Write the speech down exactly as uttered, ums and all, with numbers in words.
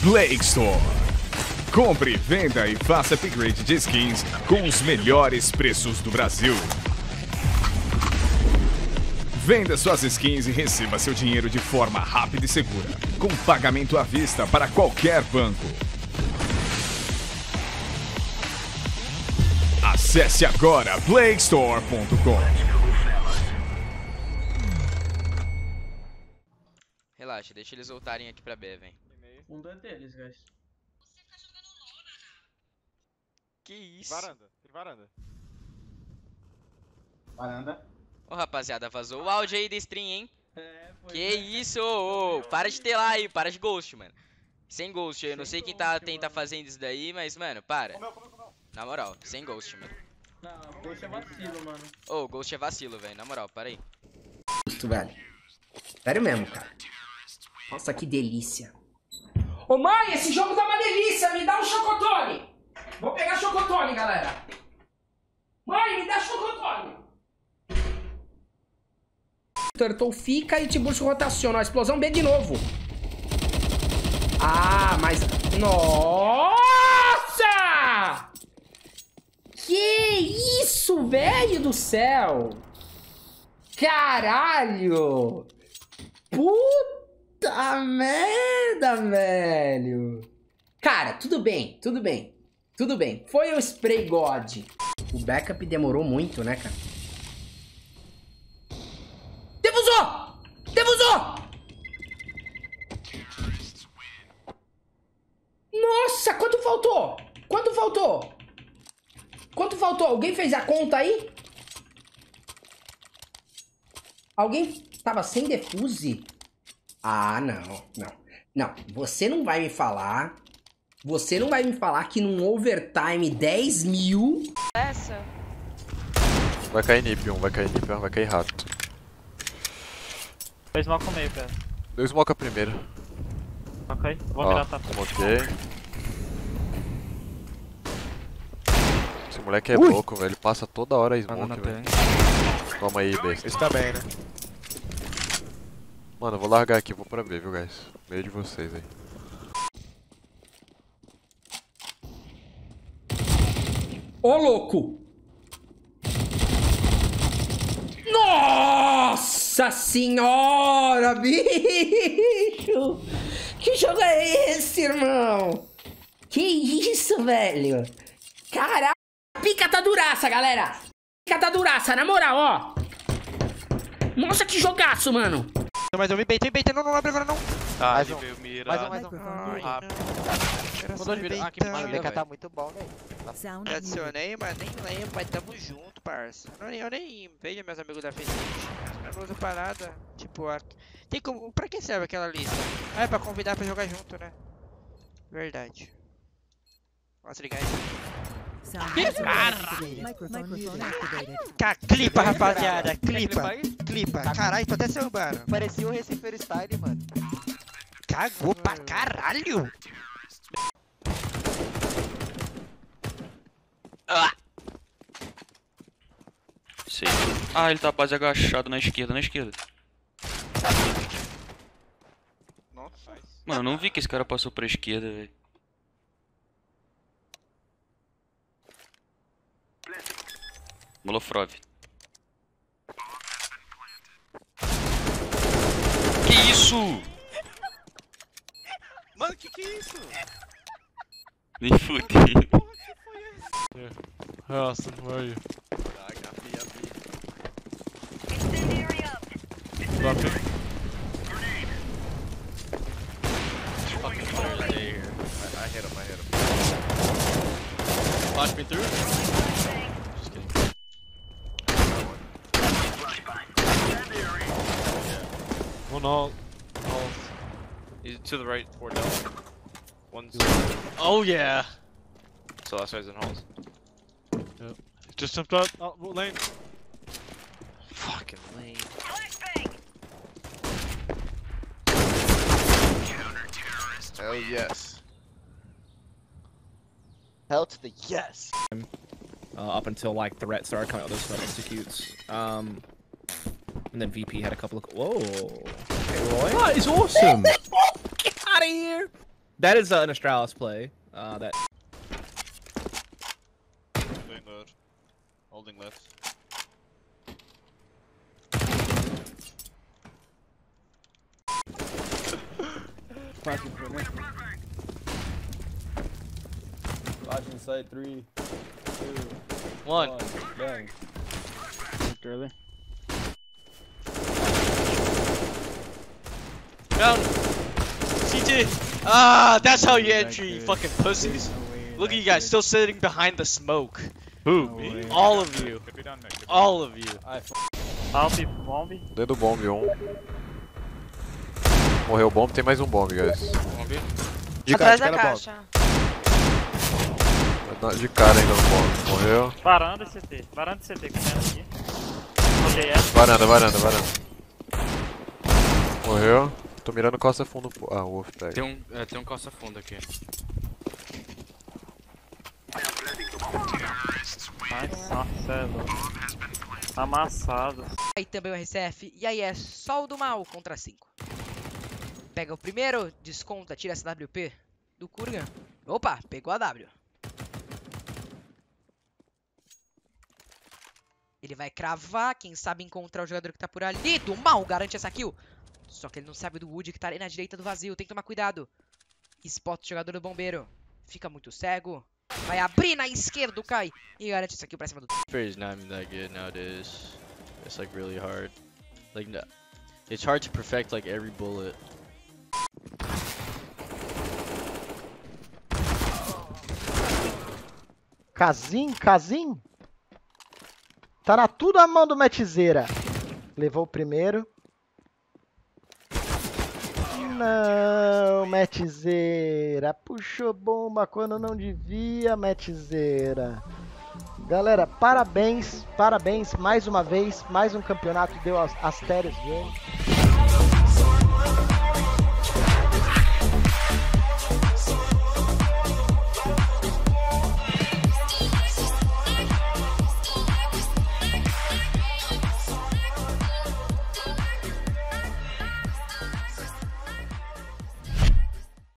PlayStore. Compre, venda e faça upgrade de skins com os melhores preços do Brasil. Venda suas skins e receba seu dinheiro de forma rápida e segura, com pagamento à vista para qualquer banco. Acesse agora playstore ponto com. Relaxa, deixa eles voltarem aqui pra B, velho. Um dano deles, guys. Você fica jogando LOL, cara. Que isso? Varanda, varanda. Varanda. Ô, rapaziada, vazou o áudio aí da stream, hein? É, foi. Que bem. Isso, ô, ô. Para de telar aí, para de ghost, mano. Sem ghost, eu sem não sei ghost, quem tá, tenta fazendo isso daí, mas, mano, para. Comeu, comeu, comeu. Na moral, sem ghost, mano. Não, ghost é vacilo, mano. Ô, ghost é vacilo, velho, na moral, para aí. Velho. Sério mesmo, cara. Nossa, que delícia. Ô mãe, esse jogo tá uma delícia, me dá um chocotone. Vou pegar chocotone, galera. Mãe, me dá chocotone. Turtle fica e Tiburcio rotaciona. Explosão B de novo. Ah, mas... Nossa! Que isso, velho do céu. Caralho. Puta. Puta merda, velho. Cara, tudo bem, tudo bem. Tudo bem, foi o Spray God. O backup demorou muito, né, cara? Defusou! Defusou! Nossa, quanto faltou? Quanto faltou? Quanto faltou? Alguém fez a conta aí? Alguém tava sem defuse? Ah, não, não, não, você não vai me falar, você não vai me falar que num overtime dez mil... Essa? Vai cair N I P, um, vai cair N I P, um, vai cair rato. Eu smoke o meio, cara. Eu smoke a primeira. Ok, vou virar, tá? Smokei. Esse moleque é Ui. louco, velho, ele passa toda hora a smoke, ah, velho. Toma aí, B. Esse tá bem, né? Mano, eu vou largar aqui, vou pra B, viu, guys? Meio de vocês aí. Ô, louco! Nossa senhora, bicho! Que jogo é esse, irmão? Que isso, velho? Caralho! Pica tá duraça, galera! Pica tá duraça, na moral, ó! Nossa, que jogaço, mano! Mas eu me baitei, baitei, não, não abre agora não. Ah, ele veio mira. Mais um, mais um. Ah, mudou de mira. Ah, que mano, o D K tá muito bom, velho. Me adicionei, mas nem lembro, mas tamo junto, parça. Não, eu nem vejo meus amigos da frente. Mas não uso parada, tipo, a... tem como... Pra que serve aquela lista? Ah, é pra convidar pra jogar junto, né? Verdade. Nossa, ligar isso. Que cara! Clipa, rapaziada, clipa. Clipa, caralho, tô até sambando. Parecia o Recife Style, mano. Cagou pra caralho. Ah. Sim. Ah, ele tá quase agachado na esquerda, na esquerda. Nossa. Mano, eu não vi que esse cara passou pra esquerda, velho. Molofrov. Que isso? Mano, que que é isso? Nem fudei. Nossa, foi. I hit him, I hit him. Flash me through? One all, all. He's to the right, four down. One's. Oh yeah. So last guy's in halls. Yep. Just jumped out. Oh, lane. Fucking lane. Counter-terrorist. Hell yes. Hell to the yes. Uh, up until like threats started coming out, those stuff executes. Um. And then V P had a couple of... Whoa! Hey, Roy. That is awesome! Get out of here! That is uh, an Astralis play. Uh, that. Doing load. Holding left. Fucking winner. Watching site three, two, one. one. Bang. Early. Down. C T. Ah, that's how you entry, you fucking pussies. Look at you guys, still sitting behind the smoke. Who? All of you. All of you. Bomb. Dentro do bomb, um. Morreu o bomb, tem mais um bomb, guys. De cara, de cara, caixa. Bomb. De cara ainda no bomb, morreu. Varanda C T, varanda C T, galera aqui. Varanda, varanda, varanda. Morreu. Tô mirando costa fundo. Ah, o Wolf pega. Tem um, é, tem um costa fundo aqui. Ai, nossa, tá amassado. Aí também o R C F. E aí é Sol do Mal contra cinco. Pega o primeiro, desconta, tira essa W P do Kurgan. Opa, pegou a W. Ele vai cravar. Quem sabe encontrar o jogador que tá por ali. Do Mal garante essa kill. Só que ele não sabe do Wood que tá ali na direita do vazio. Tem que tomar cuidado. Spot o jogador do bombeiro. Fica muito cego. Vai abrir na esquerda, cai. E garante isso aqui pra cima do... Fair is not that good nowadays. It's like really hard. Like, no... It's hard to perfect like every bullet. Kazin, Kazin. Tá na tudo a mão do Metizeira. Levou o primeiro. Não, Metizeira, puxou bomba quando não devia, Metizeira. Galera, parabéns, parabéns, mais uma vez, mais um campeonato deu Astralis Games.